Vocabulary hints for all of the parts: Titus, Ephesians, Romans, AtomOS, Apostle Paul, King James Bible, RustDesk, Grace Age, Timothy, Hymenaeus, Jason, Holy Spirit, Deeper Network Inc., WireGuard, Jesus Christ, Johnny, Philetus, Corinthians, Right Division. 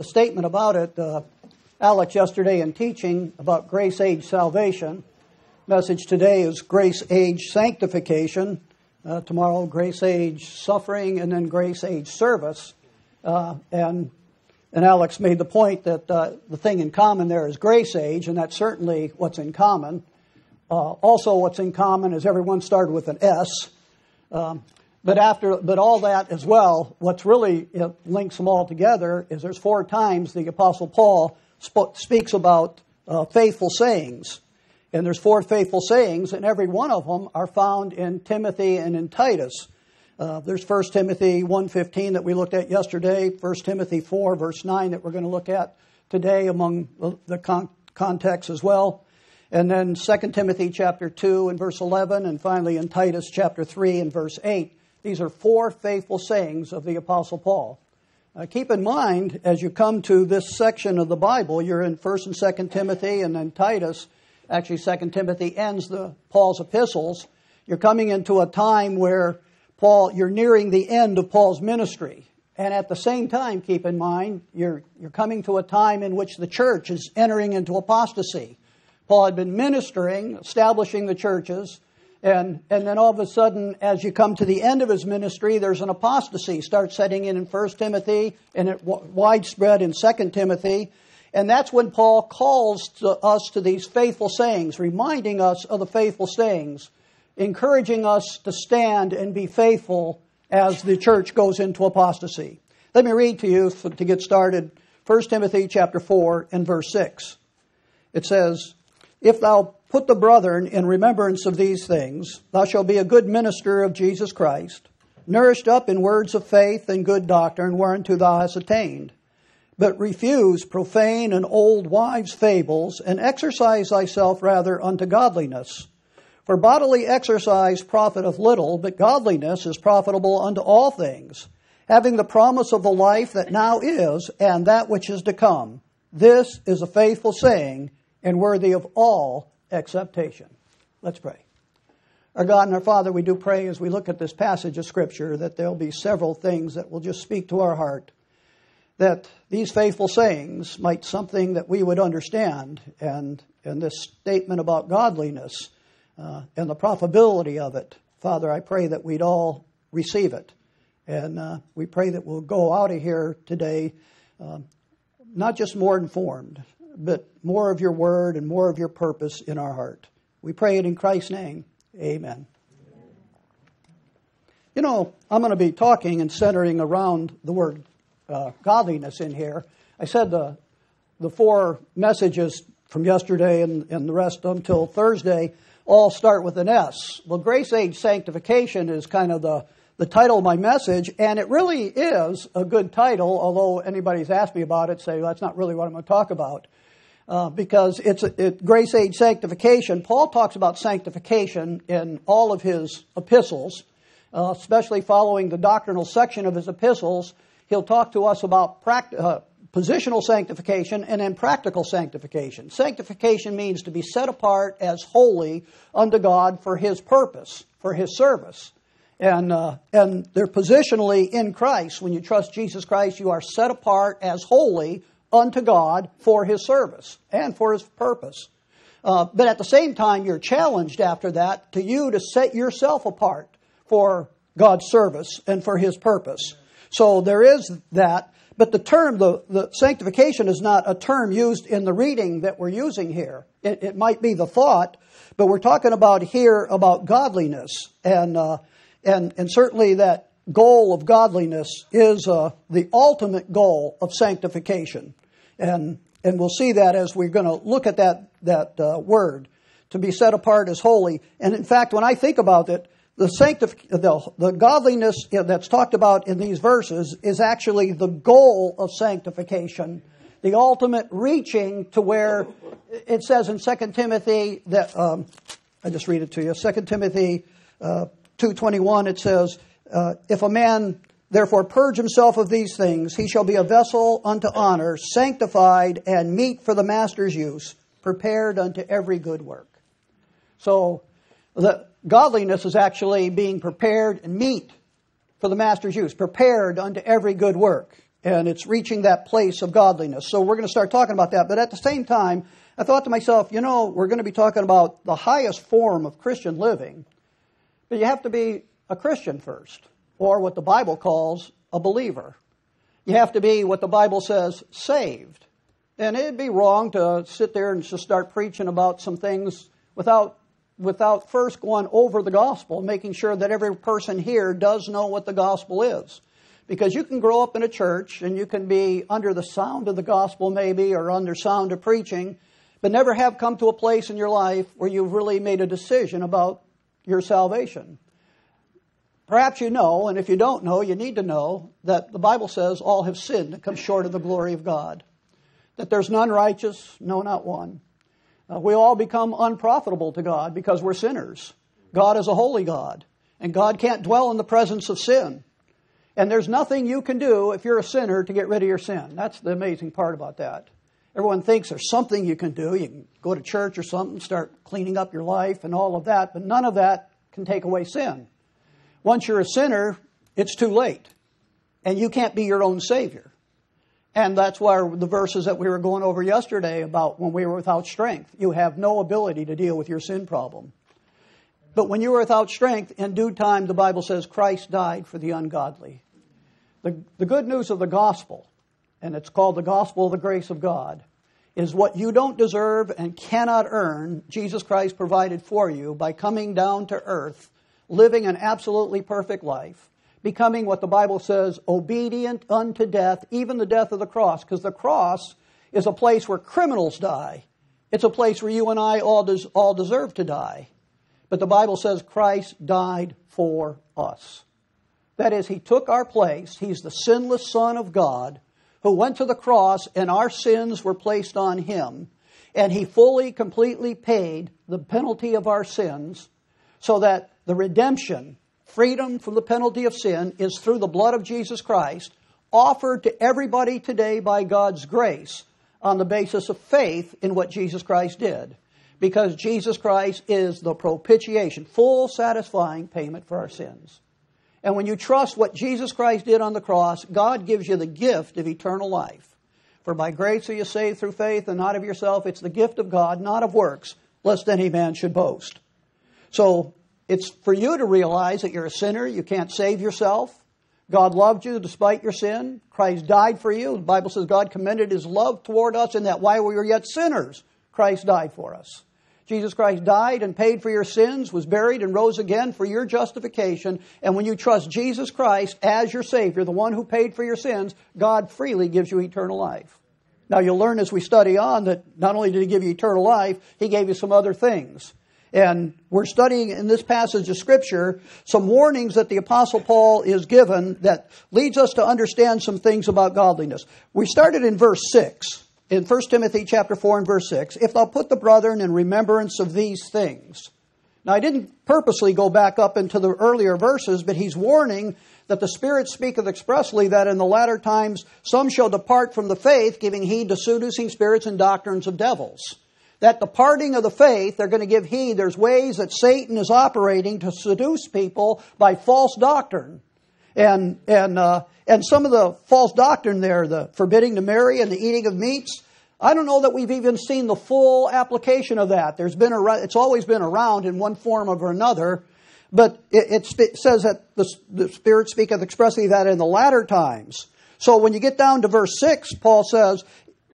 the statement about it, Alex, yesterday in teaching about grace age salvation. Message today is grace age sanctification. Tomorrow, grace age suffering, and then grace age service. And Alex made the point that the thing in common there is grace age, and that's certainly what's in common. Also, what's in common is everyone started with an S. But all that as well, what's really links them all together is there's 4 times the Apostle Paul speaks about faithful sayings. And there's 4 faithful sayings, and every one of them are found in Timothy and in Titus. There's 1 Timothy 1:15 that we looked at yesterday, 1 Timothy 4, verse 9 that we're going to look at today among the context as well. And then 2 Timothy chapter 2 and verse 11, and finally in Titus chapter 3 and verse 8. These are 4 faithful sayings of the Apostle Paul. Keep in mind, as you come to this section of the Bible, you're in 1 and 2 Timothy and then Titus. Actually, 2 Timothy ends Paul's epistles. You're coming into a time where you're nearing the end of Paul's ministry. And at the same time, keep in mind, you're coming to a time in which the church is entering into apostasy. Paul had been ministering, establishing the churches, and then all of a sudden, as you come to the end of his ministry, there's an apostasy. Starts setting in 1 Timothy, and it widespread in 2 Timothy. And that's when Paul calls to us to these faithful sayings, reminding us of the faithful sayings, encouraging us to stand and be faithful as the church goes into apostasy. Let me read to you, to get started, 1 Timothy chapter 4 and verse 6. It says, "If thou put the brethren in remembrance of these things, thou shalt be a good minister of Jesus Christ, nourished up in words of faith and good doctrine whereunto thou hast attained. But refuse profane and old wives' fables, and exercise thyself rather unto godliness. For bodily exercise profiteth little, but godliness is profitable unto all things, having the promise of the life that now is, and that which is to come. This is a faithful saying, and worthy of all acceptation." Let's pray. Our God and our Father, we do pray as we look at this passage of Scripture that there'll be several things that will just speak to our heart, that these faithful sayings might something that we would understand, and this statement about godliness and the profitability of it. Father, I pray that we'd all receive it. And we pray that we'll go out of here today not just more informed, but more of your word and more of your purpose in our heart. We pray it in Christ's name. Amen. You know, I'm going to be talking and centering around the word godliness in here. I said the 4 messages from yesterday and the rest until Thursday all start with an S. Well, Grace Age Sanctification is kind of the title of my message, and it really is a good title, although anybody's asked me about it, say, well, that's not really what I'm going to talk about, because it's Grace Age Sanctification. Paul talks about sanctification in all of his epistles, especially following the doctrinal section of his epistles. He'll talk to us about positional sanctification and then practical sanctification. Sanctification means to be set apart as holy unto God for His purpose, for His service. And they're positionally in Christ. When you trust Jesus Christ, you are set apart as holy unto God for His service and for His purpose. But at the same time, you're challenged after that to set yourself apart for God's service and for His purpose. So there is that, but the term, the sanctification is not a term used in the reading that we're using here. It might be the thought, but we're talking about here about godliness, and certainly that goal of godliness is the ultimate goal of sanctification, and we'll see that as we're going to look at that word, to be set apart as holy. And in fact, when I think about it, the godliness that's talked about in these verses is actually the goal of sanctification, the ultimate reaching to where it says in 2 Timothy that I just read it to you. 2 Timothy 2:21. It says, "If a man therefore purge himself of these things, he shall be a vessel unto honor, sanctified and meet for the master's use, prepared unto every good work." So the godliness is actually being prepared and meet for the master's use, prepared unto every good work. And it's reaching that place of godliness. So we're going to start talking about that. But at the same time, I thought to myself, you know, we're going to be talking about the highest form of Christian living. But you have to be a Christian first, or what the Bible calls a believer. You have to be what the Bible says, saved. And it'd be wrong to sit there and just start preaching about some things without first going over the gospel, making sure that every person here does know what the gospel is. Because you can grow up in a church and you can be under the sound of the gospel maybe, or under sound of preaching, but never have come to a place in your life where you've really made a decision about your salvation. Perhaps you know, and if you don't know, you need to know that the Bible says all have sinned and come short of the glory of God. That there's none righteous, no, not one. We all become unprofitable to God because we're sinners. God is a holy God, and God can't dwell in the presence of sin. And there's nothing you can do if you're a sinner to get rid of your sin. That's the amazing part about that. Everyone thinks there's something you can do. You can go to church or something, start cleaning up your life and all of that. But none of that can take away sin. Once you're a sinner, it's too late. And you can't be your own savior. And that's why the verses that we were going over yesterday about when we were without strength. You have no ability to deal with your sin problem. But when you are without strength, in due time, the Bible says Christ died for the ungodly. The good news of the gospel, and it's called the gospel of the grace of God, is what you don't deserve and cannot earn, Jesus Christ provided for you by coming down to earth, living an absolutely perfect life, becoming what the Bible says, obedient unto death, even the death of the cross. Because the cross is a place where criminals die. It's a place where you and I all deserve to die. But the Bible says Christ died for us. That is, He took our place. He's the sinless Son of God who went to the cross, and our sins were placed on Him. And He fully, completely paid the penalty of our sins, so that the redemption, freedom from the penalty of sin, is through the blood of Jesus Christ, offered to everybody today by God's grace on the basis of faith in what Jesus Christ did. Because Jesus Christ is the propitiation, full satisfying payment for our sins. And when you trust what Jesus Christ did on the cross, God gives you the gift of eternal life. For by grace are you saved through faith, and not of yourself. It's the gift of God, not of works, lest any man should boast. So it's for you to realize that you're a sinner. You can't save yourself. God loved you despite your sin. Christ died for you. The Bible says God commended His love toward us, in that while we were yet sinners, Christ died for us. Jesus Christ died and paid for your sins, was buried and rose again for your justification. And when you trust Jesus Christ as your Savior, the one who paid for your sins, God freely gives you eternal life. Now you'll learn as we study on that not only did He give you eternal life, He gave you some other things. And we're studying in this passage of Scripture some warnings that the Apostle Paul is given that leads us to understand some things about godliness. We started in verse 6. In 1 Timothy chapter 4 and verse 6, if thou put the brethren in remembrance of these things. Now, I didn't purposely go back up into the earlier verses, but he's warning that the Spirit speaketh expressly that in the latter times some shall depart from the faith, giving heed to seducing spirits and doctrines of devils. That departing of the faith, they're going to give heed. There's ways that Satan is operating to seduce people by false doctrine. And some of the false doctrine there, the forbidding to marry and the eating of meats, I don't know that we've even seen the full application of that. There's been it's always been around in one form or another, but it says that the Spirit speaketh expressly that in the latter times. So when you get down to verse 6, Paul says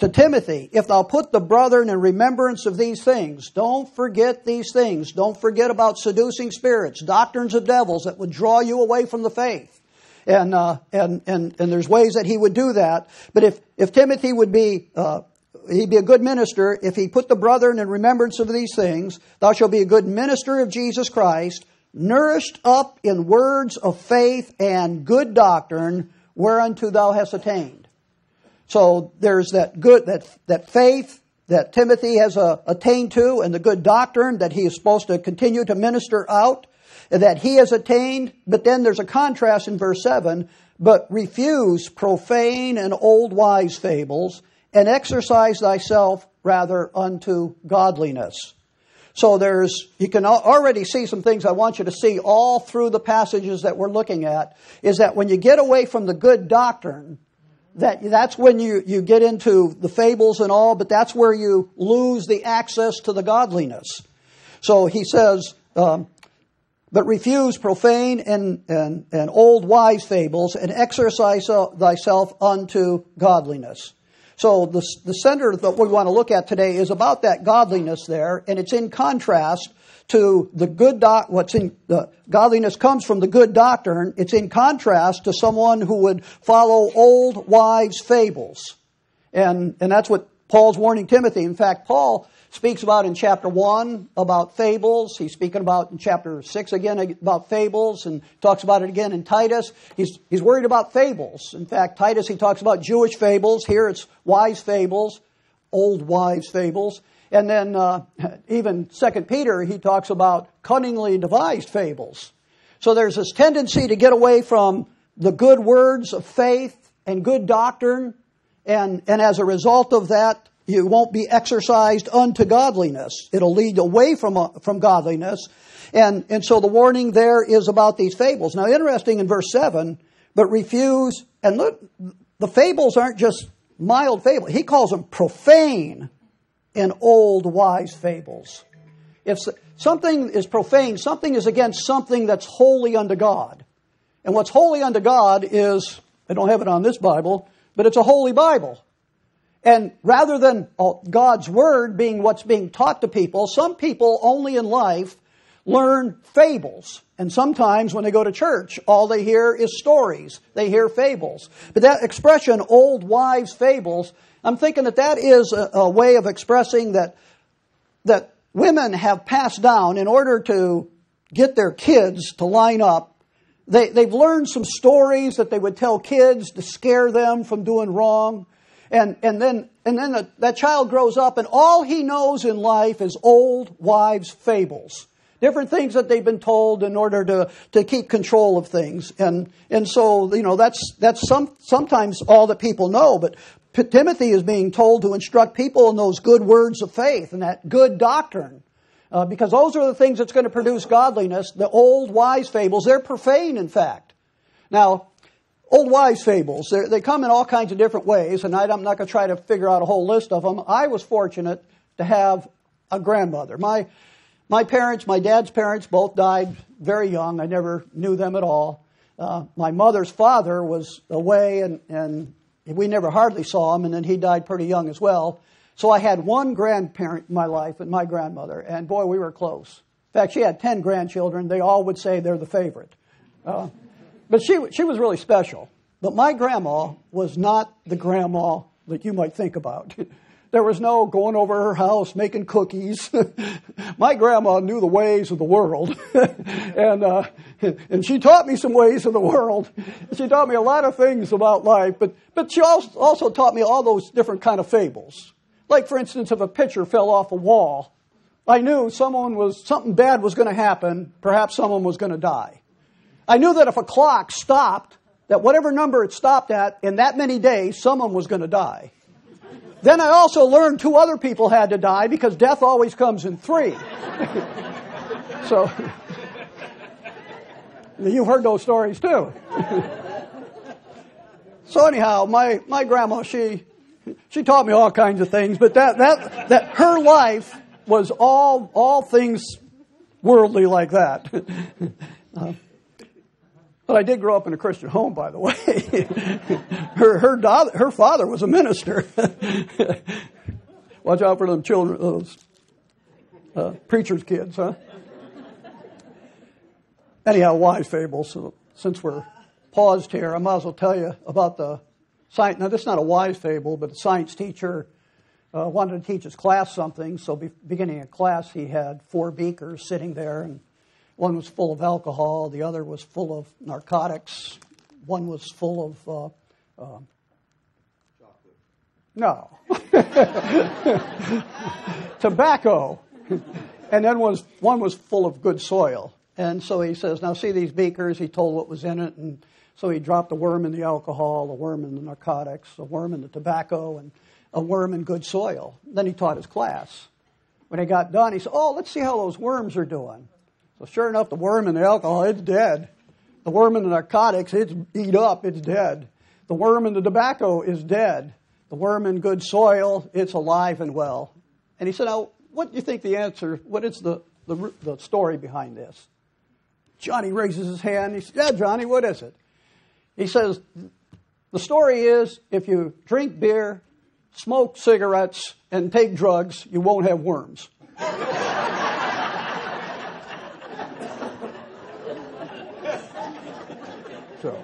to Timothy, if thou put the brethren in remembrance of these things. Don't forget these things. Don't forget about seducing spirits, doctrines of devils that would draw you away from the faith. And there's ways that he would do that. But if Timothy would be, he'd be a good minister. If he put the brethren in remembrance of these things, thou shalt be a good minister of Jesus Christ, nourished up in words of faith and good doctrine, whereunto thou hast attained. So there's that good, that faith that Timothy has attained to, and the good doctrine that he is supposed to continue to minister out, that he has attained. But then there's a contrast in verse 7, but refuse profane and old wise fables, and exercise thyself rather unto godliness. So you can already see some things I want you to see all through the passages that we're looking at, is that when you get away from the good doctrine, that's when you get into the fables and all, but that's where you lose the access to the godliness. So he says, but refuse profane and old wise fables, and exercise thyself unto godliness. So the center that we want to look at today is about that godliness there, and it's in contrast to the good doc. What's in the godliness comes from the good doctrine. It's in contrast to someone who would follow old wives' fables, and that's what Paul's warning Timothy. In fact, Paul speaks about in chapter 1 about fables. He's speaking about in chapter 6 again about fables, and talks about it again in Titus. He's worried about fables. In fact, Titus, he talks about Jewish fables. Here it's wise fables, old wives' fables. And then even 2 Peter, he talks about cunningly devised fables. So there's this tendency to get away from the good words of faith and good doctrine, and as a result of that, you won't be exercised unto godliness. It'll lead away from godliness. And so the warning there is about these fables. Now, interesting in verse 7, but refuse, and look, the fables aren't just mild fables. He calls them profane and old wise fables. If something is profane, something is against something that's holy unto God. And what's holy unto God is, I don't have it on this Bible, but it's a holy Bible. And rather than God's Word being what's being taught to people, some people only in life learn fables. And sometimes when they go to church, all they hear is stories. They hear fables. But that expression, old wives' fables, I'm thinking that is a way of expressing that women have passed down in order to get their kids to line up. They've learned some stories that they would tell kids to scare them from doing wrong. And then that child grows up, and all he knows in life is old wives' fables. Different things that they've been told in order to keep control of things. And so, you know, that's sometimes all that people know. But Timothy is being told to instruct people in those good words of faith and that good doctrine. Because those are the things that's going to produce godliness. The old wise fables, they're profane, in fact. Now, old wives' fables, they come in all kinds of different ways, and I'm not going to try to figure out a whole list of them. I was fortunate to have a grandmother. My parents, my dad's parents, both died very young. I never knew them at all. My mother's father was away, and we never hardly saw him, and then he died pretty young as well. So I had one grandparent in my life, and my grandmother, and boy, we were close. In fact, she had 10 grandchildren. They all would say they're the favorite. But she was really special. But my grandma was not the grandma that you might think about. There was no going over her house, making cookies. My grandma knew the ways of the world. and she taught me some ways of the world. She taught me a lot of things about life. But she also taught me all those different kind of fables. Like, for instance, if a pitcher fell off a wall, I knew something bad was going to happen. Perhaps someone was going to die. I knew that if a clock stopped, that whatever number it stopped at, in that many days, someone was going to die. Then I also learned 2 other people had to die, because death always comes in 3. So, you've heard those stories too. So anyhow, my grandma, she taught me all kinds of things, but that her life was all things worldly like that. But I did grow up in a Christian home, by the way. her father was a minister. Watch out for them children, those preachers' kids, huh? Anyhow, wise fables. So since we're paused here, I might as well tell you about the science. Now, this is not a wise fable, but a science teacher wanted to teach his class something. So, beginning of class, he had 4 beakers sitting there, and one was full of alcohol, the other was full of narcotics, one was full of... chocolate. No. Tobacco. And then one was full of good soil. And so he says, now see these beakers, he told what was in it, and so he dropped a worm in the alcohol, a worm in the narcotics, a worm in the tobacco, and a worm in good soil. Then he taught his class. When he got done, he said, oh, let's see how those worms are doing. So sure enough, the worm in the alcohol, it's dead. The worm in the narcotics, it's eat up, it's dead. The worm in the tobacco is dead. The worm in good soil, it's alive and well. And he said, now, what do you think the answer, what is the story behind this? Johnny raises his hand. He says, yeah, Johnny, what is it? He says, the story is if you drink beer, smoke cigarettes, and take drugs, you won't have worms. So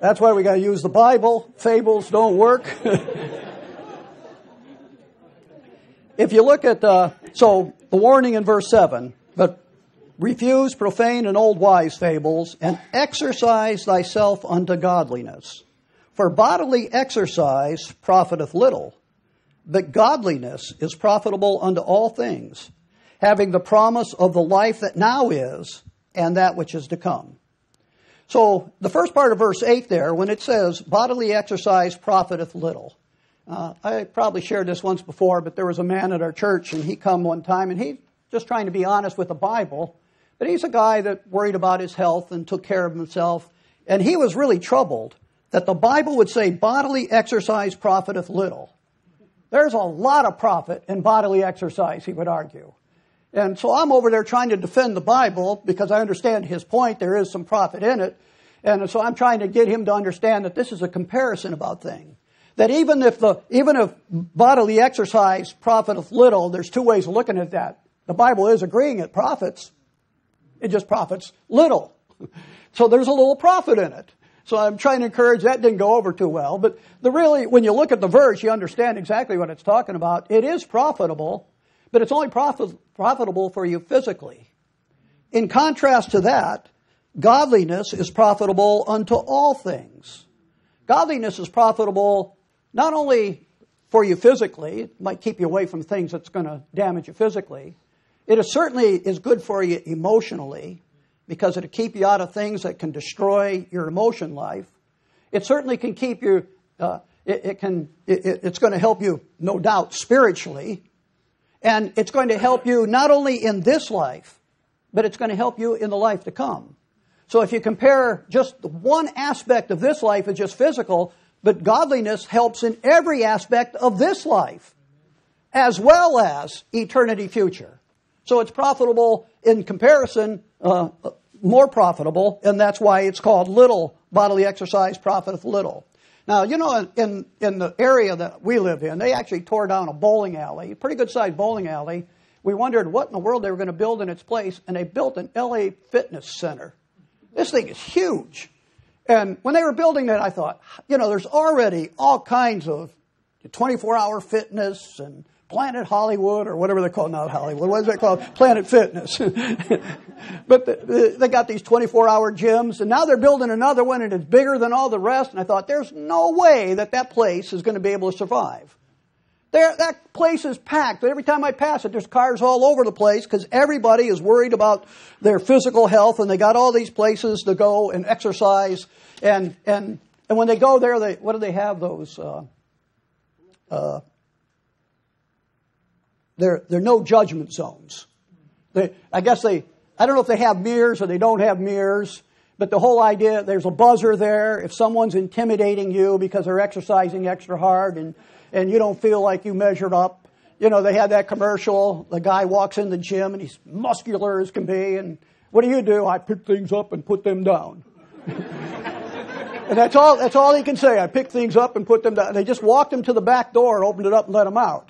that's why we got to use the Bible. Fables don't work. If you look at, so the warning in verse 7, but refuse profane and old wise fables, and exercise thyself unto godliness. For bodily exercise profiteth little, but godliness is profitable unto all things, having the promise of the life that now is, and that which is to come. So the first part of verse 8 there, when it says, bodily exercise profiteth little. I probably shared this once before, but there was a man at our church, and he come one time, and he just trying to be honest with the Bible, but he's a guy that worried about his health and took care of himself, and he was really troubled that the Bible would say bodily exercise profiteth little. There's a lot of profit in bodily exercise, he would argue. And so I'm over there trying to defend the Bible because I understand his point. There is some profit in it. And so I'm trying to get him to understand that this is a comparison about things. That even if bodily exercise profiteth little, there's two ways of looking at that. The Bible is agreeing it profits. It just profits little. So there's a little profit in it. So I'm trying to encourage, that didn't go over too well. But really, when you look at the verse, you understand exactly what it's talking about. It is profitable, but it's only profitable for you physically. In contrast to that, godliness is profitable unto all things. Godliness is profitable not only for you physically, it might keep you away from things that's going to damage you physically. It is certainly is good for you emotionally because it'll keep you out of things that can destroy your emotion life. It certainly can keep you, it's going to help you, no doubt, spiritually. And it's going to help you not only in this life, but it's going to help you in the life to come. So if you compare just one aspect of this life as just physical, but godliness helps in every aspect of this life, as well as eternity future. So it's profitable in comparison, more profitable, and that's why it's called little. Bodily exercise profiteth little. Now, you know, in the area that we live in, they actually tore down a bowling alley, a pretty good-sized bowling alley. We wondered what in the world they were going to build in its place, and they built an LA Fitness Center. This thing is huge. And when they were building it, I thought, you know, there's already all kinds of 24-hour fitness and Planet Hollywood or whatever they're called. Not Hollywood. What is it called? Planet Fitness. But they got these 24-hour gyms, and now they're building another one, and it's bigger than all the rest. And I thought, there's no way that place is going to be able to survive. That place is packed. Every time I pass it, there's cars all over the place because everybody is worried about their physical health, and they got all these places to go and exercise. And when they go there, what do they have? Those they're no judgment zones. I don't know if they have mirrors or they don't have mirrors. But the whole idea, there's a buzzer there. If someone's intimidating you because they're exercising extra hard and you don't feel like you measured up, you know, they had that commercial. The guy walks in the gym and he's muscular as can be. And what do? I pick things up and put them down. And that's all he can say. I pick things up and put them down. They just walked him to the back door, opened it up, and let him out.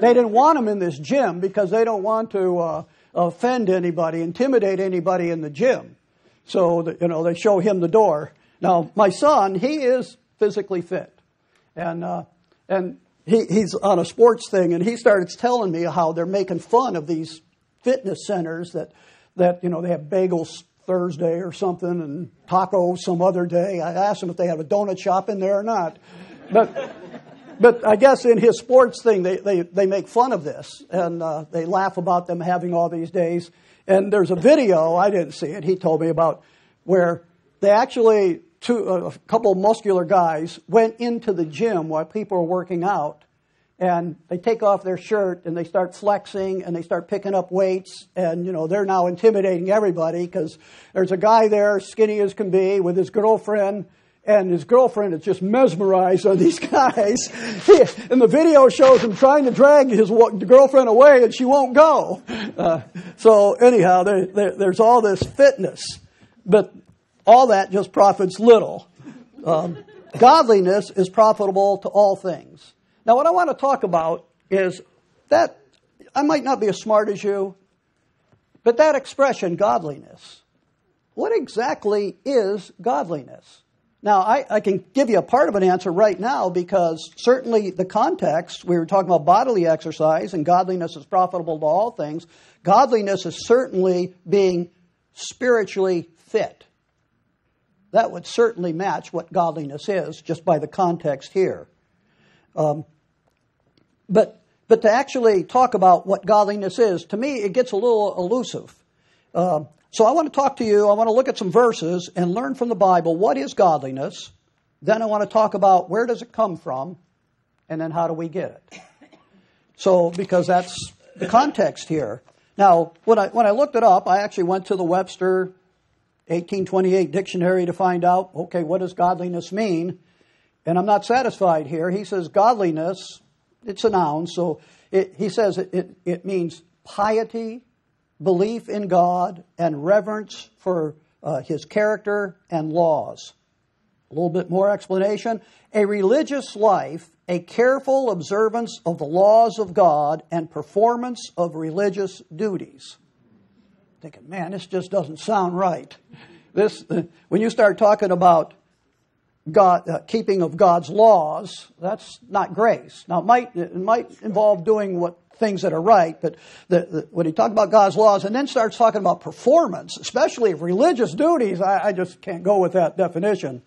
They didn't want him in this gym because they don't want to offend anybody, intimidate anybody in the gym. So, you know, they show him the door. Now, my son, he is physically fit. And he's on a sports thing, and he starts telling me how they're making fun of these fitness centers that you know, they have bagels Thursday or something and tacos some other day. I asked him if they have a donut shop in there or not. But I guess in his sports thing, they make fun of this, and they laugh about them having all these days. And there's a video, I didn't see it, he told me about, where they actually, a couple of muscular guys went into the gym while people were working out and they take off their shirt and they start flexing and they start picking up weights, and, you know, they're now intimidating everybody because there's a guy there, skinny as can be, with his girlfriend, and his girlfriend is just mesmerized on these guys. And the video shows him trying to drag his girlfriend away, and she won't go. So anyhow, there's all this fitness. But all that just profits little. Godliness is profitable to all things. Now, what I want to talk about is that I might not be as smart as you, but that expression, godliness, what exactly is godliness? Now, I can give you a part of an answer right now, because certainly the context, we were talking about bodily exercise, and godliness is profitable to all things. Godliness is certainly being spiritually fit. That would certainly match what godliness is, just by the context here. But to actually talk about what godliness is, to me, it gets a little elusive. So I want to talk to you, I want to look at some verses and learn from the Bible what is godliness. Then I want to talk about where does it come from, and then how do we get it. So, because that's the context here. Now, when I looked it up, I actually went to the Webster 1828 dictionary to find out, okay, what does godliness mean? And I'm not satisfied here. He says godliness, it's a noun, so he says it means piety, belief in God, and reverence for his character and laws. A little bit more explanation. A religious life, a careful observance of the laws of God, and performance of religious duties. Thinking, man, this just doesn't sound right. This, when you start talking about God, keeping of God's laws, that's not grace. Now, it might involve doing what things that are right, but when he talks about God's laws and then starts talking about performance, especially of religious duties, I just can't go with that definition.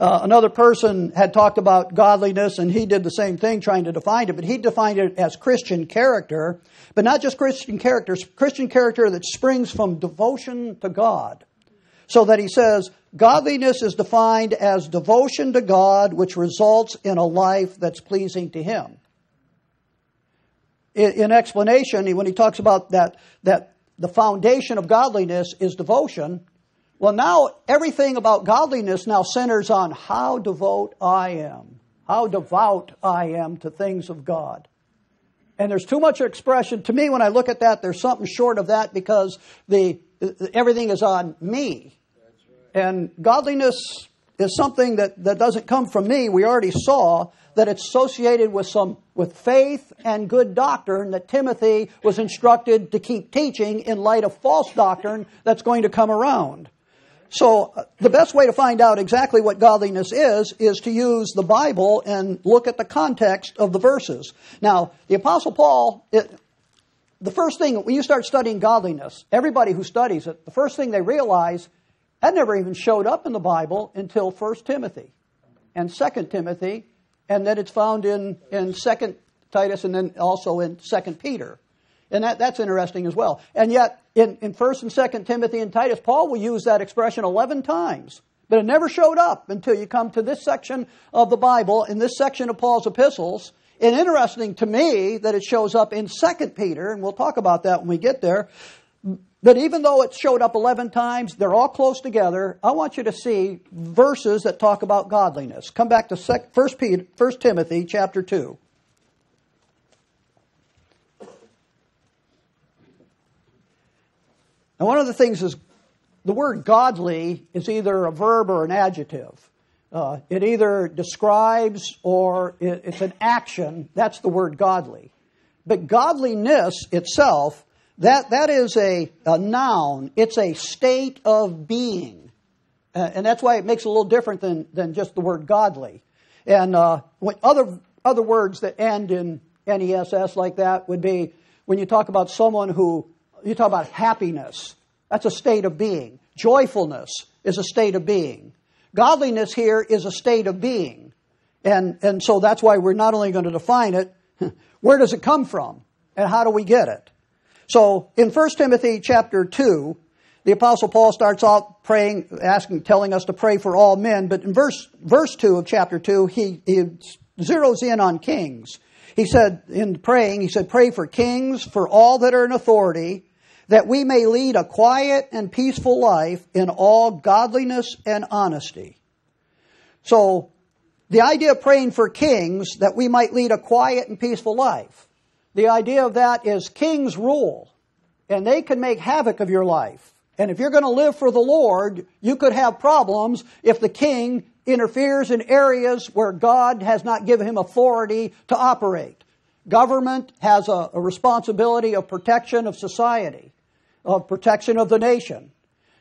Another person had talked about godliness, and he did the same thing trying to define it, but he defined it as Christian character, but not just Christian character that springs from devotion to God. So that he says, godliness is defined as devotion to God, which results in a life that's pleasing to him. In explanation, when he talks about that the foundation of godliness is devotion, well, now everything about godliness now centers on how devout I am, how devout I am to things of God. And there's too much expression. To me, when I look at that, there's something short of that, because everything is on me. That's right. And godliness is something that doesn't come from me. We already saw that it's associated with faith and good doctrine that Timothy was instructed to keep teaching in light of false doctrine that's going to come around. So the best way to find out exactly what godliness is to use the Bible and look at the context of the verses. Now, the Apostle Paul, the first thing, when you start studying godliness, everybody who studies it, the first thing they realize, that never even showed up in the Bible until 1 Timothy and 2 Timothy, and then it's found in 2 Titus and then also in 2 Peter. And that's interesting as well. And yet, in 1 and 2 Timothy and Titus, Paul will use that expression 11 times. But it never showed up until you come to this section of the Bible, in this section of Paul's epistles. And interesting to me that it shows up in 2 Peter, and we'll talk about that when we get there. But even though it showed up 11 times, they're all close together. I want you to see verses that talk about godliness. Come back to 1 Timothy chapter 2. Now, one of the things is the word godly is either a verb or an adjective. It either describes or it's an action. That's the word godly. But godliness itself, That is a noun. It's a state of being. And that's why it makes it a little different than just the word godly. And other words that end in N-E-S-S like that would be when you talk about someone who, you talk about happiness. That's a state of being. Joyfulness is a state of being. Godliness here is a state of being. And so that's why we're not only going to define it, where does it come from? And how do we get it? So in 1 Timothy chapter 2, the Apostle Paul starts out praying, telling us to pray for all men. But in verse 2 of chapter 2, he zeroes in on kings. He said, in praying, he said, pray for kings, for all that are in authority, that we may lead a quiet and peaceful life in all godliness and honesty. So, the idea of praying for kings, that we might lead a quiet and peaceful life. The idea of that is kings rule, and they can make havoc of your life. And if you're going to live for the Lord, you could have problems if the king interferes in areas where God has not given him authority to operate. Government has a responsibility of protection of society, of protection of the nation.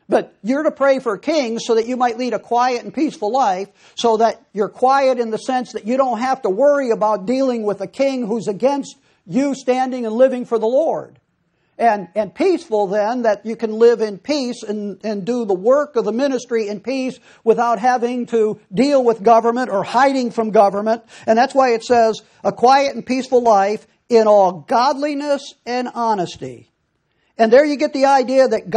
But you're to pray for kings so that you might lead a quiet and peaceful life, so that you're quiet in the sense that you don't have to worry about dealing with a king who's against you standing and living for the Lord. And peaceful then, that you can live in peace and do the work of the ministry in peace without having to deal with government or hiding from government. And that's why it says, a quiet and peaceful life in all godliness and honesty. And there you get the idea that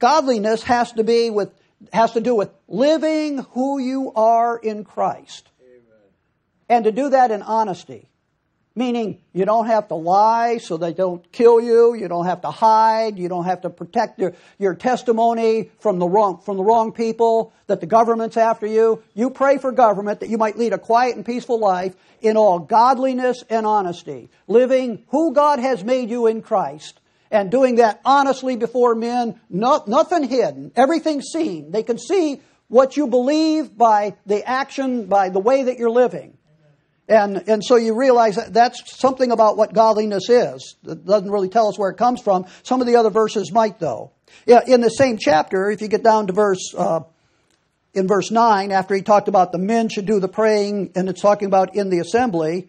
godliness has to do with living who you are in Christ. Amen. And to do that in honesty. Meaning, you don't have to lie so they don't kill you. You don't have to hide. You don't have to protect your testimony from the wrong people, that the government's after you. You pray for government that you might lead a quiet and peaceful life in all godliness and honesty. Living who God has made you in Christ. And doing that honestly before men. Nothing hidden. Everything seen. They can see what you believe by the action, by the way that you're living. And so you realize that that's something about what godliness is. It doesn't really tell us where it comes from. Some of the other verses might, though. In the same chapter, if you get down to verse 9, after he talked about the men should do the praying, and it's talking about in the assembly,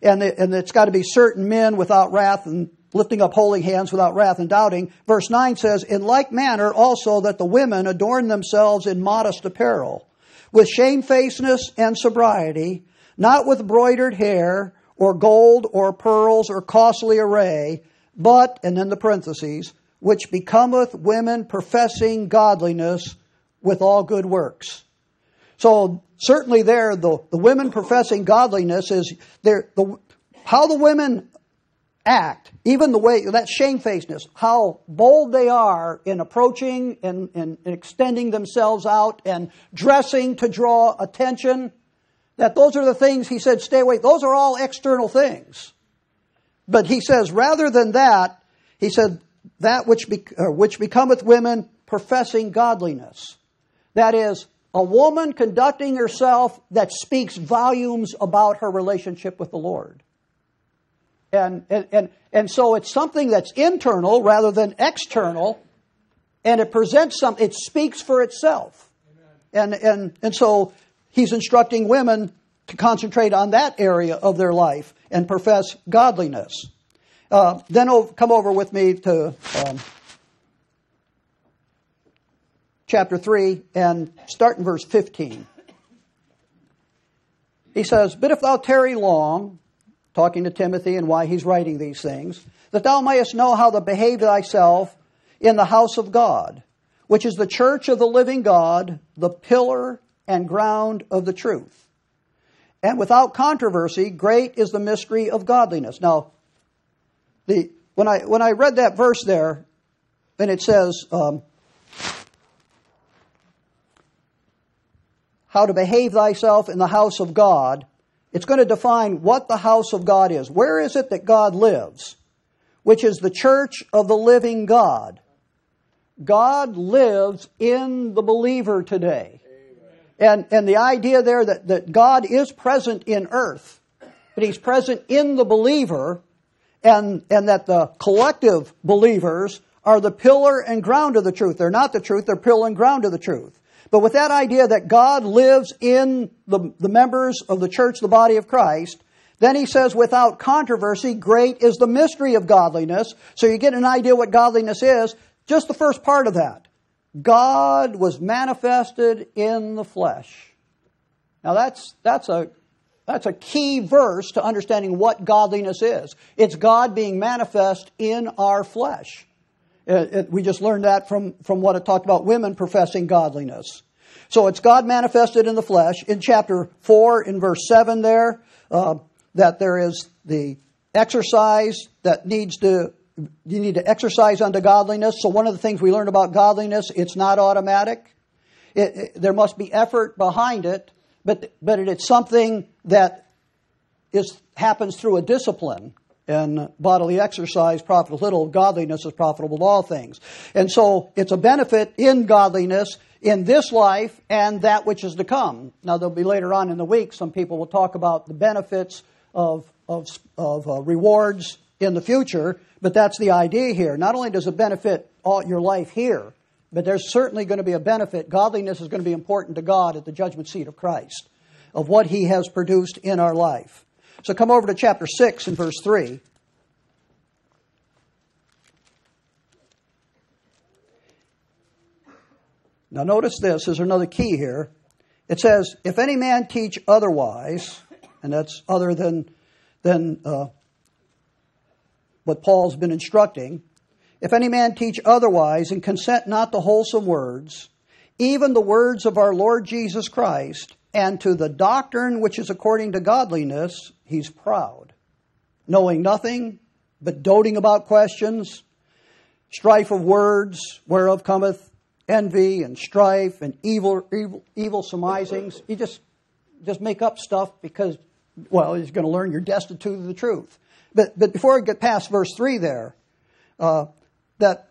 and it's got to be certain men without wrath and lifting up holy hands without wrath and doubting. Verse 9 says, in like manner also that the women adorn themselves in modest apparel, with shamefacedness and sobriety, not with broidered hair, or gold, or pearls, or costly array, but, and then the parentheses, which becometh women professing godliness with all good works. So, certainly there, the women professing godliness is, how the women act, even the way, that shamefacedness, how bold they are in approaching and extending themselves out and dressing to draw attention. That those are the things, he said, stay away. Those are all external things. But he says, rather than that, he said, that which becometh women professing godliness. That is, a woman conducting herself that speaks volumes about her relationship with the Lord. And so it's something that's internal rather than external, and it presents something, it speaks for itself. And so he's instructing women to concentrate on that area of their life and profess godliness. Then come over with me to chapter 3 and start in verse 15. He says, but if thou tarry long, talking to Timothy and why he's writing these things, that thou mayest know how to behave thyself in the house of God, which is the church of the living God, the pillar and ground of the truth. And without controversy, great is the mystery of godliness. Now, when I read that verse there, and it says, how to behave thyself in the house of God, it's going to define what the house of God is. Where is it that God lives? Which is the church of the living God. God lives in the believer today. And the idea there that God is present in earth, but He's present in the believer, and that the collective believers are the pillar and ground of the truth. They're not the truth, they're pillar and ground of the truth. But with that idea that God lives in the members of the church, the body of Christ, then he says, without controversy, great is the mystery of godliness. So you get an idea what godliness is, just the first part of that. God was manifested in the flesh. Now that's a key verse to understanding what godliness is. It's God being manifest in our flesh. We just learned that from what it talked about women professing godliness. So it's God manifested in the flesh. In chapter 4, in verse 7 there, that there is the exercise that you need to exercise unto godliness. So one of the things we learned about godliness, it's not automatic. There must be effort behind it, but it's something that happens through a discipline. And bodily exercise profiteth little, godliness is profitable to all things. And so it's a benefit in godliness in this life and that which is to come. Now there'll be later on in the week, some people will talk about the benefits of rewards in the future, but that's the idea here. Not only does it benefit all your life here, but there's certainly going to be a benefit. Godliness is going to be important to God at the judgment seat of Christ, of what He has produced in our life. So come over to chapter 6 and verse 3. Now notice this. There's another key here. It says, if any man teach otherwise, and that's other than what Paul's been instructing, if any man teach otherwise and consent not to wholesome words, even the words of our Lord Jesus Christ, and to the doctrine which is according to godliness, he's proud, knowing nothing, but doting about questions, strife of words, whereof cometh envy and strife and evil surmisings. You just make up stuff because, well, he's going to learn you're destitute of the truth. But before I get past verse 3 there, that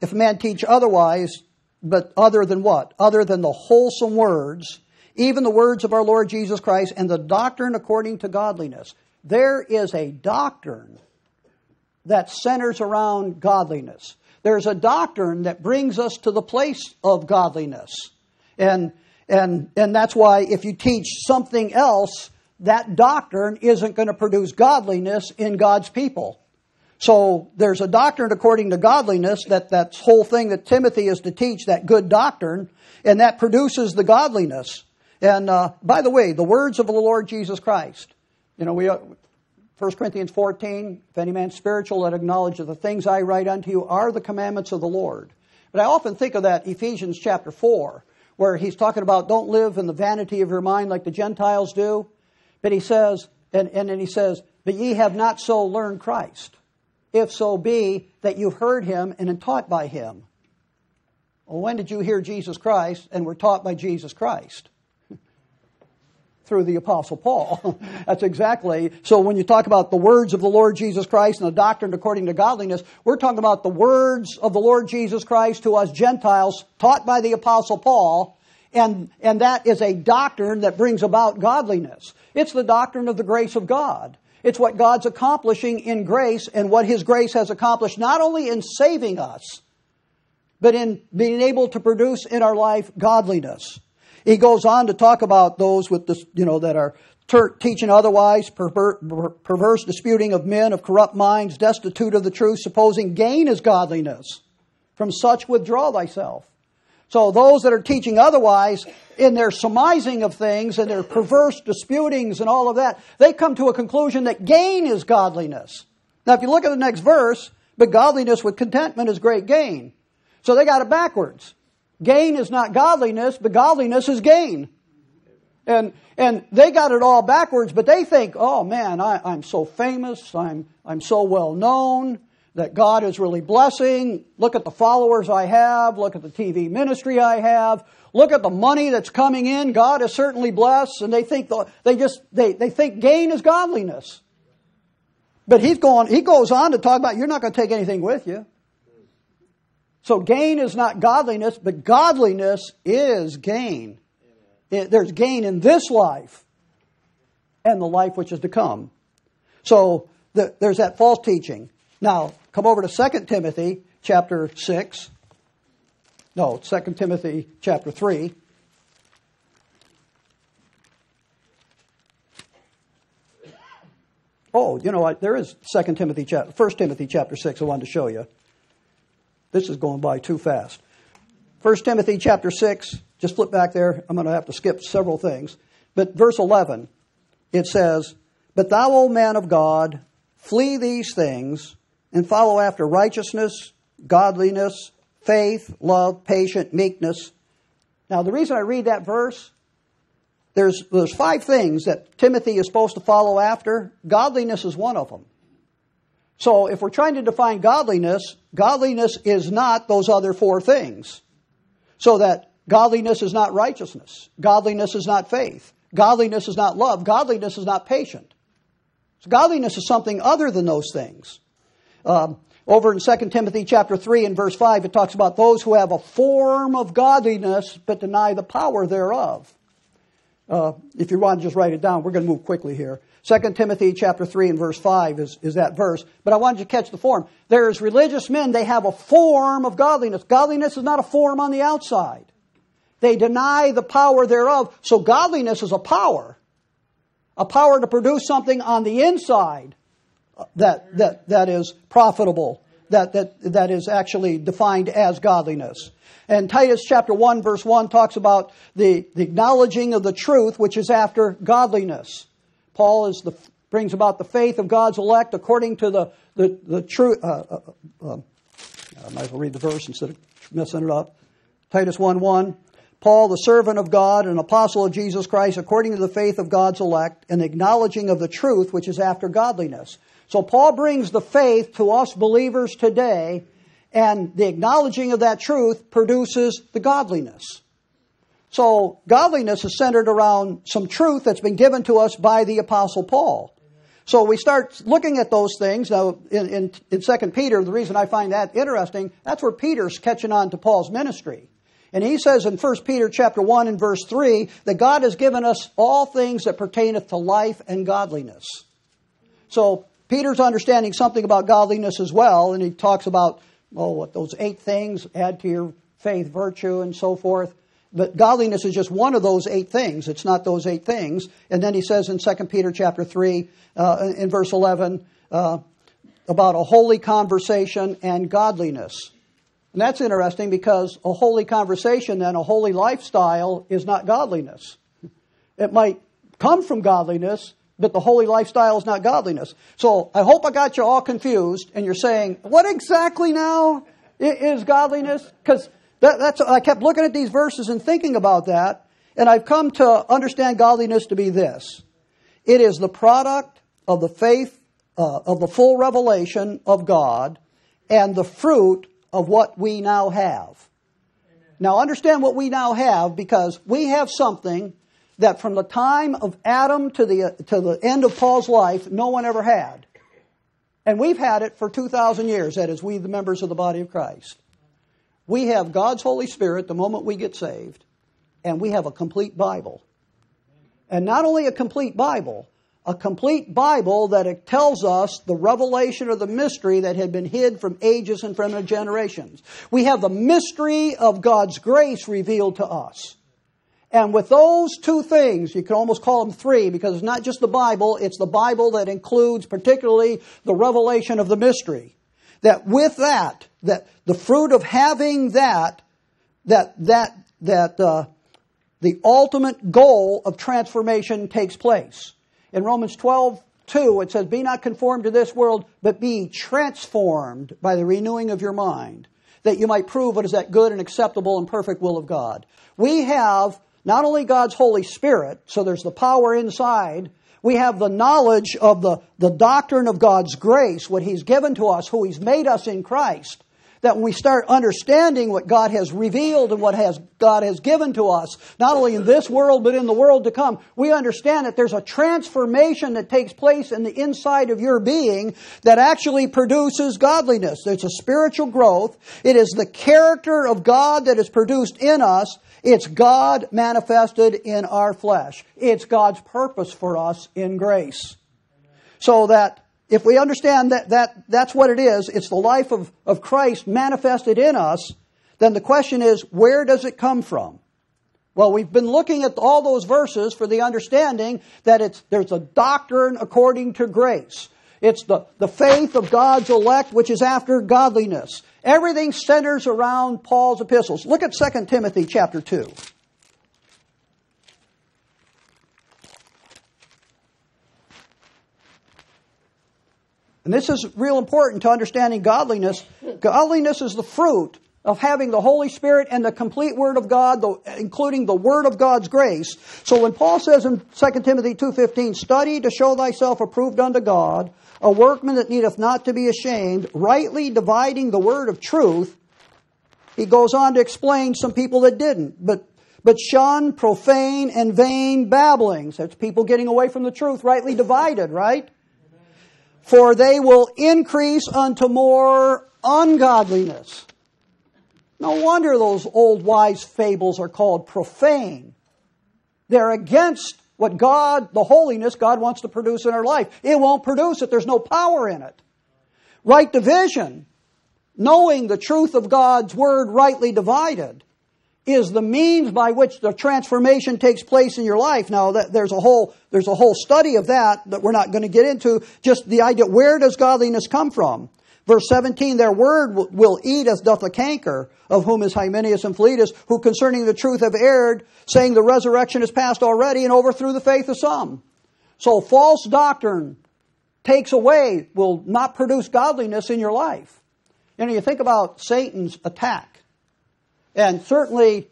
if a man teach otherwise, but other than what? Other than the wholesome words, even the words of our Lord Jesus Christ, and the doctrine according to godliness. There is a doctrine that centers around godliness. There's a doctrine that brings us to the place of godliness. And that's why if you teach something else, that doctrine isn't going to produce godliness in God's people. So there's a doctrine according to godliness, that whole thing that Timothy is to teach, that good doctrine, and that produces the godliness. And by the way, the words of the Lord Jesus Christ. You know, 1 Corinthians 14, if any man spiritual, let acknowledge that the things I write unto you are the commandments of the Lord. But I often think of that Ephesians chapter 4, where he's talking about don't live in the vanity of your mind like the Gentiles do. But he says, and then he says, but ye have not so learned Christ, if so be that you've heard him and been taught by him. Well, when did you hear Jesus Christ and were taught by Jesus Christ? Through the Apostle Paul. That's exactly. So when you talk about the words of the Lord Jesus Christ and the doctrine according to godliness, we're talking about the words of the Lord Jesus Christ to us Gentiles, taught by the Apostle Paul, and that is a doctrine that brings about godliness. It's the doctrine of the grace of God. It's what God's accomplishing in grace and what His grace has accomplished, not only in saving us, but in being able to produce in our life godliness. He goes on to talk about those with this, you know, that are teaching otherwise, perverse disputing of men, of corrupt minds, destitute of the truth, supposing gain is godliness. From such withdraw thyself. So those that are teaching otherwise, in their surmising of things and their perverse disputings and all of that, they come to a conclusion that gain is godliness. Now if you look at the next verse, but godliness with contentment is great gain. So they got it backwards. Gain is not godliness, but godliness is gain. And they got it all backwards, but they think, oh man, I'm so famous, I'm so well known, that God is really blessing. Look at the followers I have. Look at the TV ministry I have. Look at the money that's coming in. God is certainly blessed. And they think they think gain is godliness. But he goes on to talk about you're not going to take anything with you. So gain is not godliness, but godliness is gain. There's gain in this life and the life which is to come. So there's that false teaching. Now, come over to 2 Timothy chapter 6. No, 2 Timothy chapter 3. Oh, you know what? There is 2 Timothy chapter 1 Timothy chapter 6 I wanted to show you. This is going by too fast. 1 Timothy chapter 6, just flip back there. I'm going to have to skip several things. But verse 11, it says, but thou, O man of God, flee these things, and follow after righteousness, godliness, faith, love, patience, meekness. Now the reason I read that verse There's five things that Timothy is supposed to follow after. Godliness is one of them. So if we're trying to define godliness, godliness is not those other four things. So that godliness is not righteousness. Godliness is not faith. Godliness is not love. Godliness is not patient. So godliness is something other than those things. Over in 2 Timothy chapter 3 and verse 5, it talks about those who have a form of godliness but deny the power thereof. If you want to just write it down, we're going to move quickly here. 2 Timothy chapter 3 and verse 5 is that verse. But I wanted you to catch the form. There's religious men, they have a form of godliness. Godliness is not a form on the outside. They deny the power thereof. So godliness is a power to produce something on the inside that is profitable, that is actually defined as godliness. And Titus chapter 1 verse 1 talks about the acknowledging of the truth, which is after godliness. Paul brings about the faith of God's elect according to the truth. I might as well read the verse instead of messing it up. Titus 1:1. Paul, the servant of God and apostle of Jesus Christ, according to the faith of God's elect, and acknowledging of the truth, which is after godliness. So Paul brings the faith to us believers today, and the acknowledging of that truth produces the godliness. So godliness is centered around some truth that's been given to us by the Apostle Paul. So we start looking at those things. Now, in 2 Peter, the reason I find that interesting, that's where Peter's catching on to Paul's ministry. And he says in 1 Peter chapter 1 and verse 3 that God has given us all things that pertaineth to life and godliness. So Peter's understanding something about godliness as well, and he talks about, those 8 things, add to your faith, virtue, and so forth. But godliness is just one of those 8 things. It's not those 8 things. And then he says in 2 Peter chapter 3, in verse 11, about a holy conversation and godliness. And that's interesting because a holy conversation and a holy lifestyle is not godliness. It might come from godliness, but the holy lifestyle is not godliness. So I hope I got you all confused and you're saying, what exactly now is godliness? Because I kept looking at these verses and thinking about that, and I've come to understand godliness to be this. It is the product of the faith, of the full revelation of God, and the fruit of what we now have. Amen. Now understand what we now have, because we have something that from the time of Adam to the end of Paul's life, no one ever had. And we've had it for 2,000 years, that is, we the members of the body of Christ. We have God's Holy Spirit the moment we get saved, and we have a complete Bible. And not only a complete Bible that tells us the revelation of the mystery that had been hid from ages and from generations. We have the mystery of God's grace revealed to us. And with those two things, you can almost call them three, because it's not just the Bible, it's the Bible that includes particularly the revelation of the mystery. That with that the fruit of having that the ultimate goal of transformation takes place. In Romans 12:2, it says, "Be not conformed to this world, but be transformed by the renewing of your mind, that you might prove what is that good and acceptable and perfect will of God." We have not only God's Holy Spirit, so there's the power inside, we have the knowledge of the doctrine of God's grace, what He's given to us, who He's made us in Christ, that when we start understanding what God has revealed and God has given to us, not only in this world but in the world to come, we understand that there's a transformation that takes place in the inside of your being that actually produces godliness. It's a spiritual growth. It is the character of God that is produced in us. It's God manifested in our flesh. It's God's purpose for us in grace. So that if we understand that's what it is, it's the life of Christ manifested in us, then the question is, where does it come from? Well, we've been looking at all those verses for the understanding that there's a doctrine according to grace. It's the faith of God's elect, which is after godliness. Everything centers around Paul's epistles. Look at 2 Timothy chapter 2. And this is real important to understanding godliness. Godliness is the fruit of having the Holy Spirit and the complete Word of God, including the Word of God's grace. So when Paul says in 2 Timothy 2:15, "Study to show thyself approved unto God, a workman that needeth not to be ashamed, rightly dividing the word of truth," he goes on to explain some people that didn't. But shun profane and vain babblings. That's people getting away from the truth, rightly divided, right? "For they will increase unto more ungodliness." No wonder those old wise fables are called profane. They're against what God, the holiness God wants to produce in our life. It won't produce it. There's no power in it. Right division, knowing the truth of God's word rightly divided, is the means by which the transformation takes place in your life. Now, there's a whole study of that we're not going to get into. Just the idea, where does godliness come from? Verse 17, "Their word will eat as doth a canker, of whom is Hymenaeus and Philetus, who concerning the truth have erred, saying the resurrection is past already, and overthrew the faith of some." So false doctrine will not produce godliness in your life. You know, you think about Satan's attack. And certainly,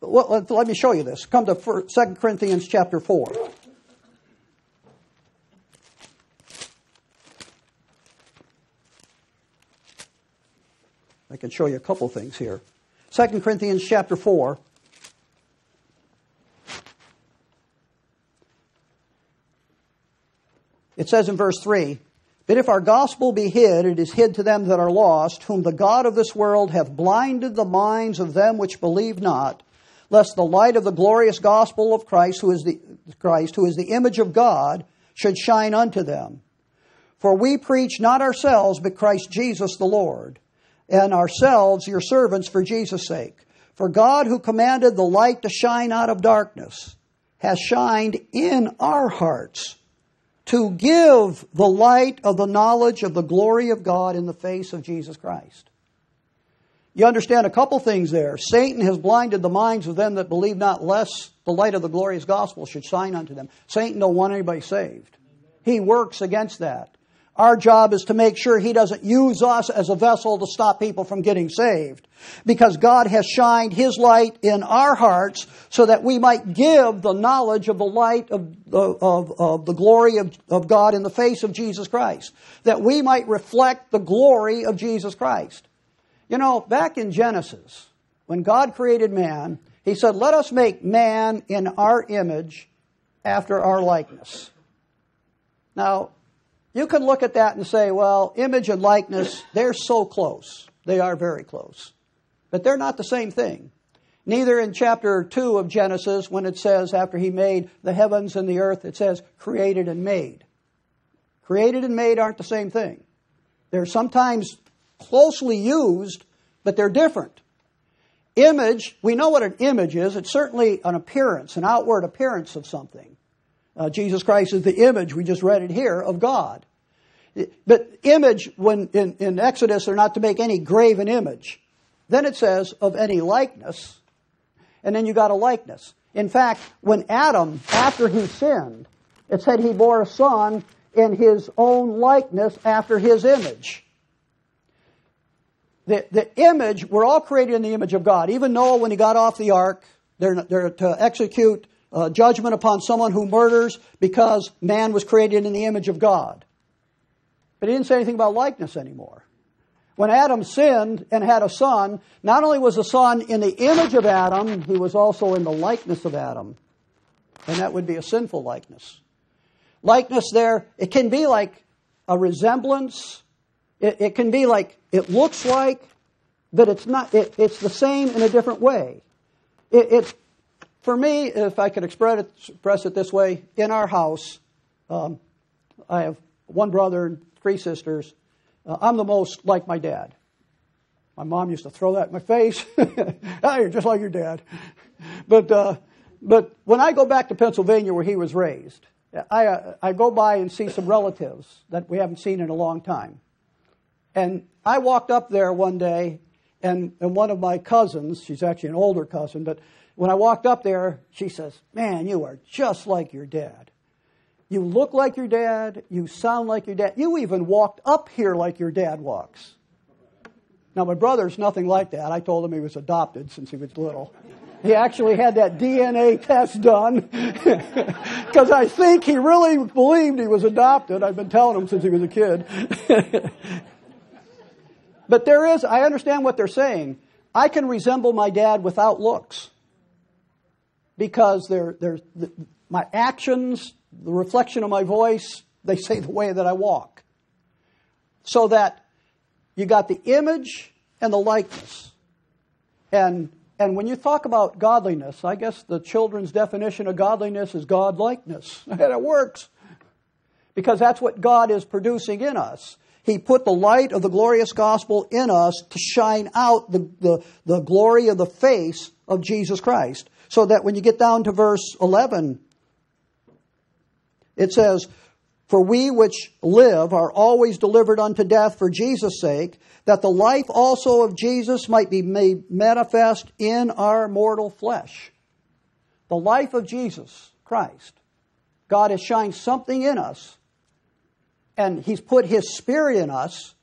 let me show you this. Come to 2 Corinthians chapter 4. 2 Corinthians chapter 4. It says in verse 3, "But if our gospel be hid, it is hid to them that are lost, whom the God of this world hath blinded the minds of them which believe not, lest the light of the glorious gospel of Christ, who is the image of God, should shine unto them. For we preach not ourselves, but Christ Jesus the Lord, and ourselves your servants for Jesus' sake. For God, who commanded the light to shine out of darkness, has shined in our hearts to give the light of the knowledge of the glory of God in the face of Jesus Christ." You understand a couple things there. Satan has blinded the minds of them that believe not, lest the light of the glorious gospel should shine unto them. Satan don't want anybody saved. He works against that. Our job is to make sure he doesn't use us as a vessel to stop people from getting saved, because God has shined His light in our hearts so that we might give the knowledge of the light of the glory of God in the face of Jesus Christ, that we might reflect the glory of Jesus Christ. You know, back in Genesis, when God created man, He said, "Let us make man in our image after our likeness." Now, you can look at that and say, well, image and likeness, they're so close. They are very close. But they're not the same thing. Neither in chapter 2 of Genesis, when it says, after He made the heavens and the earth, it says, created and made. Created and made aren't the same thing. They're sometimes closely used, but they're different. Image, we know what an image is. It's certainly an appearance, an outward appearance of something. Jesus Christ is the image, we just read it here, of God. But image, when in Exodus, they're not to make any graven image. Then it says, of any likeness, and then you got a likeness. In fact, when Adam, after he sinned, it said he bore a son in his own likeness after his image. The image, we're all created in the image of God. Even Noah, when he got off the ark, they're to execute judgment upon someone who murders, because man was created in the image of God. But He didn't say anything about likeness anymore. When Adam sinned and had a son, not only was the son in the image of Adam, he was also in the likeness of Adam. And that would be a sinful likeness. Likeness there, it can be like a resemblance. It can be like it looks like, but it's not. It's the same in a different way. For me, if I could express it this way, in our house, I have one brother and three sisters. I'm the most like my dad. My mom used to throw that in my face. "Oh, you're just like your dad." But when I go back to Pennsylvania where he was raised, I go by and see some relatives that we haven't seen in a long time. And I walked up there one day, and one of my cousins, she's actually an older cousin, but when I walked up there, she says, "Man, you are just like your dad. You look like your dad. You sound like your dad. You even walked up here like your dad walks." Now, my brother's nothing like that. I told him he was adopted since he was little. He actually had that DNA test done because I think he really believed he was adopted. I've been telling him since he was a kid. But I understand what they're saying. I can resemble my dad without looks because my actions, the reflection of my voice, they say the way that I walk. So that you got the image and the likeness. And when you talk about godliness, I guess the children's definition of godliness is godlikeness. And it works. Because that's what God is producing in us. He put the light of the glorious gospel in us to shine out the glory of the face of Jesus Christ. So that when you get down to verse 11, it says, "For we which live are always delivered unto death for Jesus' sake, that the life also of Jesus might be made manifest in our mortal flesh." The life of Jesus Christ. God has shined something in us, and He's put His Spirit in us,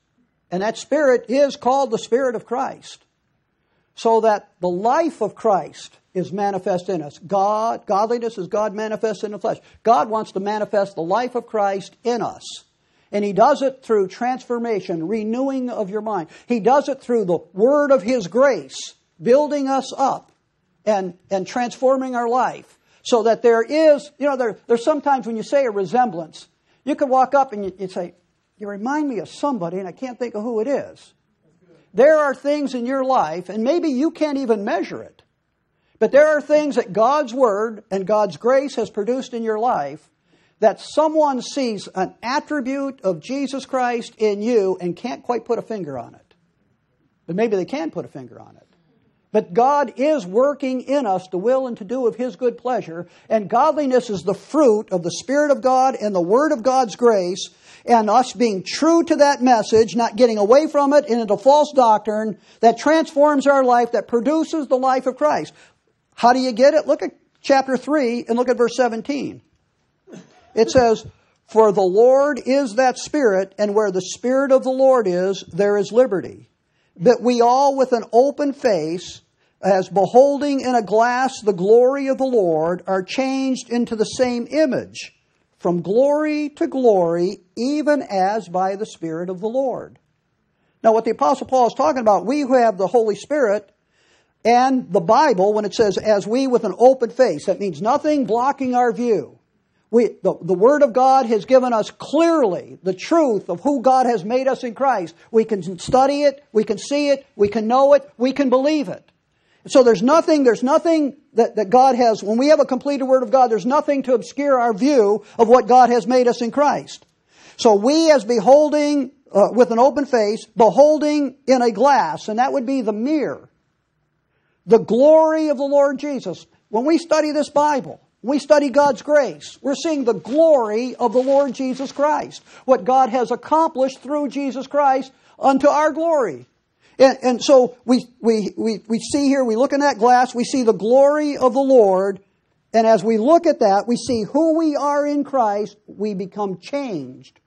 and that Spirit is called the Spirit of Christ, so that the life of Christ is manifest in us. Godliness is God manifest in the flesh. God wants to manifest the life of Christ in us. And He does it through transformation, renewing of your mind. He does it through the word of His grace, building us up and transforming our life. So that there is, there's sometimes when you say a resemblance, you could walk up and you'd say, "You remind me of somebody and I can't think of who it is." There are things in your life, and maybe you can't even measure it. But there are things that God's Word and God's grace has produced in your life that someone sees an attribute of Jesus Christ in you and can't quite put a finger on it. But maybe they can put a finger on it. But God is working in us the will and to do of His good pleasure, and godliness is the fruit of the Spirit of God and the Word of God's grace, and us being true to that message, not getting away from it and into false doctrine that transforms our life, that produces the life of Christ. How do you get it? Look at chapter 3 and look at verse 17. It says, "For the Lord is that Spirit, and where the Spirit of the Lord is, there is liberty. But we all with an open face, as beholding in a glass the glory of the Lord, are changed into the same image, from glory to glory, even as by the Spirit of the Lord." Now what the Apostle Paul is talking about, we who have the Holy Spirit, and the Bible, when it says, "as we with an open face," that means nothing blocking our view. The Word of God has given us clearly the truth of who God has made us in Christ. We can study it, we can see it, we can know it, we can believe it. So there's nothing that God has, when we have a completed Word of God, there's nothing to obscure our view of what God has made us in Christ. So we as beholding, with an open face, beholding in a glass, and that would be the mirror, the glory of the Lord Jesus. When we study this Bible, we study God's grace, we're seeing the glory of the Lord Jesus Christ, what God has accomplished through Jesus Christ unto our glory. And so we see here, we look in that glass, we see the glory of the Lord, and as we look at that, we see who we are in Christ, we become changed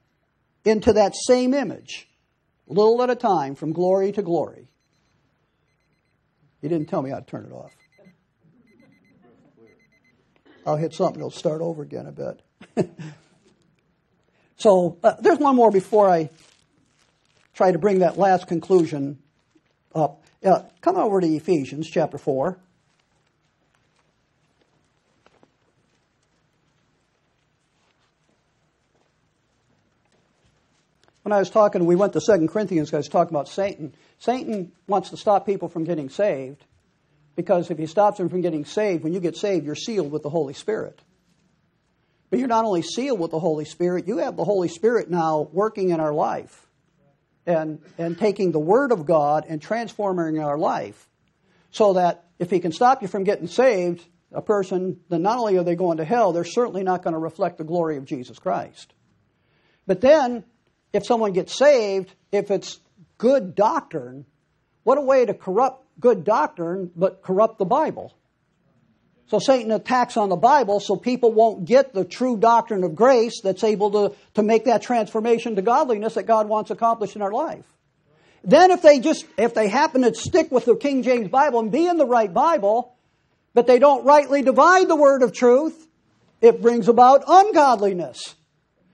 into that same image, little at a time, from glory to glory. He didn't tell me how to turn it off. I'll hit something, it'll start over again, I bet. So, there's one more before I try to bring that last conclusion up. Come over to Ephesians chapter 4. When I was talking, we went to 2 Corinthians, I was talking about Satan. Satan wants to stop people from getting saved, because if he stops them from getting saved, when you get saved, you're sealed with the Holy Spirit. But you're not only sealed with the Holy Spirit, you have the Holy Spirit now working in our life and taking the Word of God and transforming our life, so that if he can stop you from getting saved, a person, then not only are they going to hell, they're certainly not going to reflect the glory of Jesus Christ. But then, if someone gets saved, if it's good doctrine, what a way to corrupt good doctrine, but corrupt the Bible. So Satan attacks on the Bible so people won't get the true doctrine of grace that's able to make that transformation to godliness that God wants accomplished in our life. Then if they happen to stick with the King James Bible and be in the right Bible, but they don't rightly divide the word of truth, it brings about ungodliness.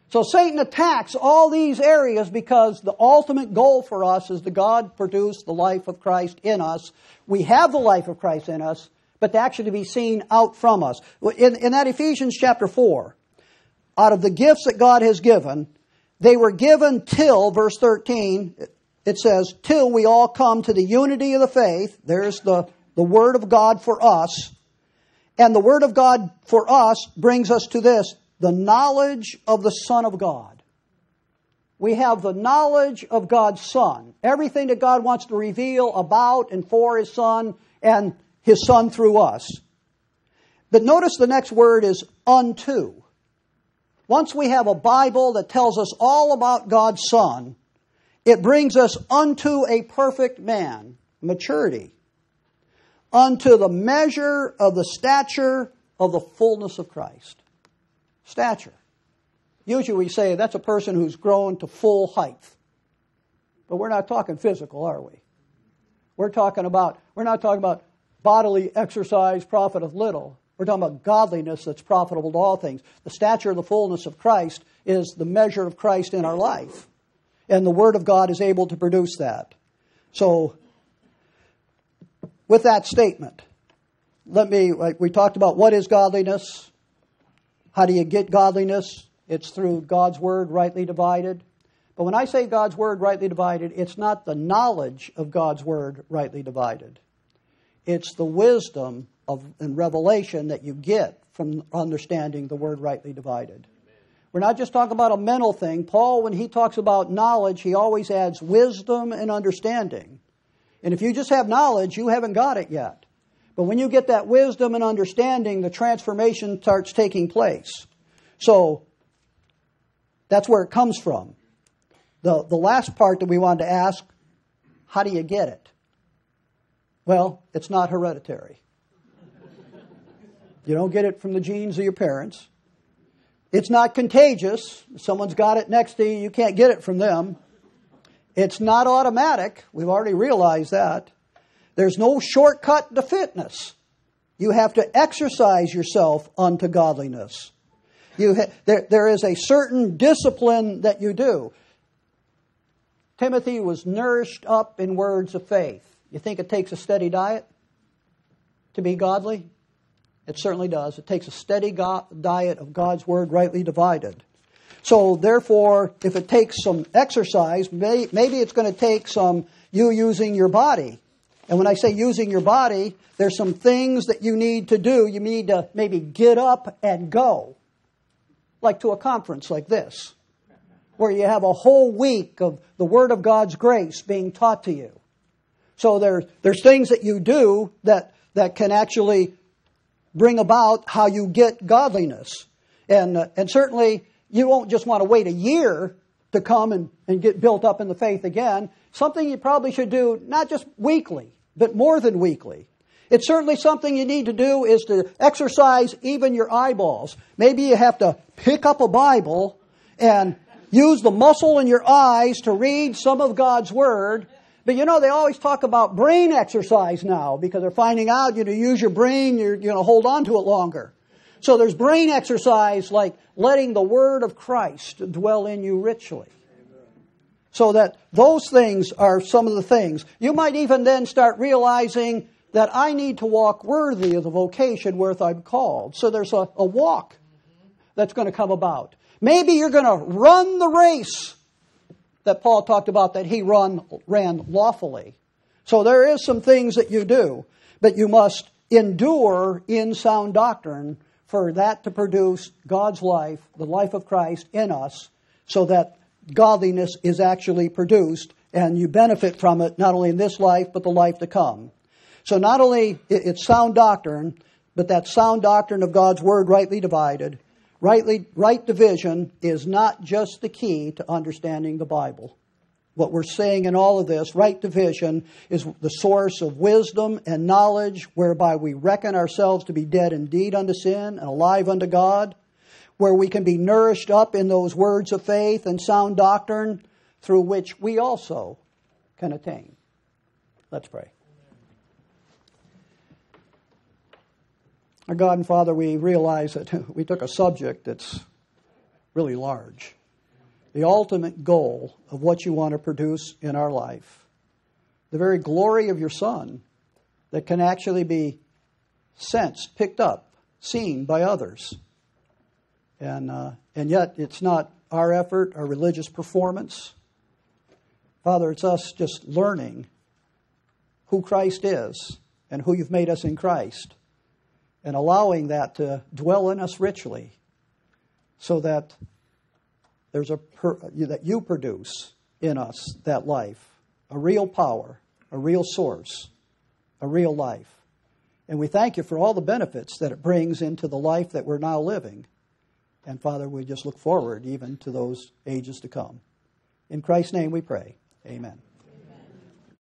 So Satan attacks all these areas because the ultimate goal for us is to God produce the life of Christ in us. We have the life of Christ in us, but to actually be seen out from us. In that Ephesians chapter 4, out of the gifts that God has given, they were given till, verse 13, it says, till we all come to the unity of the faith. There's the Word of God for us. And the Word of God for us brings us to this, the knowledge of the Son of God. We have the knowledge of God's Son. Everything that God wants to reveal about and for His Son and His Son through us. But notice the next word is unto. Once we have a Bible that tells us all about God's Son, it brings us unto a perfect man, maturity, unto the measure of the stature of the fullness of Christ. Stature. Usually we say that's a person who's grown to full height. But we're not talking physical, are we? We're not talking about bodily exercise profiteth little. We're talking about godliness that's profitable to all things. The stature of the fullness of Christ is the measure of Christ in our life. And the Word of God is able to produce that. So, with that statement, we talked about what is godliness. How do you get godliness? It's through God's Word rightly divided. But when I say God's Word rightly divided, it's not the knowledge of God's Word rightly divided. It's the wisdom and revelation that you get from understanding the Word rightly divided. We're not just talking about a mental thing. Paul, when he talks about knowledge, he always adds wisdom and understanding. And if you just have knowledge, you haven't got it yet. But when you get that wisdom and understanding, the transformation starts taking place. So, that's where it comes from. The last part that we wanted to ask, how do you get it? Well, it's not hereditary. You don't get it from the genes of your parents. It's not contagious. If someone's got it next to you, you can't get it from them. It's not automatic. We've already realized that. There's no shortcut to fitness. You have to exercise yourself unto godliness. There is a certain discipline that you do. Timothy was nourished up in words of faith. You think it takes a steady diet to be godly? It certainly does. It takes a steady diet of God's Word rightly divided. So, therefore, if it takes some exercise, maybe it's going to take some you using your body. And when I say using your body, there's some things that you need to do. You need to maybe get up and go, like to a conference like this, where you have a whole week of the Word of God's grace being taught to you. So there's things that you do that can actually bring about how you get godliness. And certainly, you won't just want to wait a year to come and get built up in the faith again. Something you probably should do, not just weekly, but more than weekly. It's certainly something you need to do is to exercise even your eyeballs. Maybe you have to pick up a Bible and use the muscle in your eyes to read some of God's Word. But they always talk about brain exercise now because they're finding out use your brain, you're hold on to it longer. So there's brain exercise like letting the Word of Christ dwell in you richly. So that those things are some of the things. You might even then start realizing that I need to walk worthy of the vocation wherewith I'm called. So there's a walk that's going to come about. Maybe you're going to run the race that Paul talked about that he ran lawfully. So there is some things that you do, but you must endure in sound doctrine for that to produce God's life, the life of Christ in us, so that godliness is actually produced, and you benefit from it not only in this life, but the life to come. So not only it's sound doctrine, but that sound doctrine of God's Word rightly divided. Right division is not just the key to understanding the Bible. What we're saying in all of this, right division is the source of wisdom and knowledge whereby we reckon ourselves to be dead indeed unto sin and alive unto God, where we can be nourished up in those words of faith and sound doctrine through which we also can attain. Let's pray. Our God and Father, we realize that we took a subject that's really large. The ultimate goal of what you want to produce in our life. The very glory of your Son that can actually be sensed, picked up, seen by others. And yet it's not our effort, our religious performance. Father, it's us just learning who Christ is and who you've made us in Christ. And allowing that to dwell in us richly so that that you produce in us that life, a real power, a real source, a real life. And we thank you for all the benefits that it brings into the life that we're now living. And Father, we just look forward even to those ages to come. In Christ's name we pray. Amen.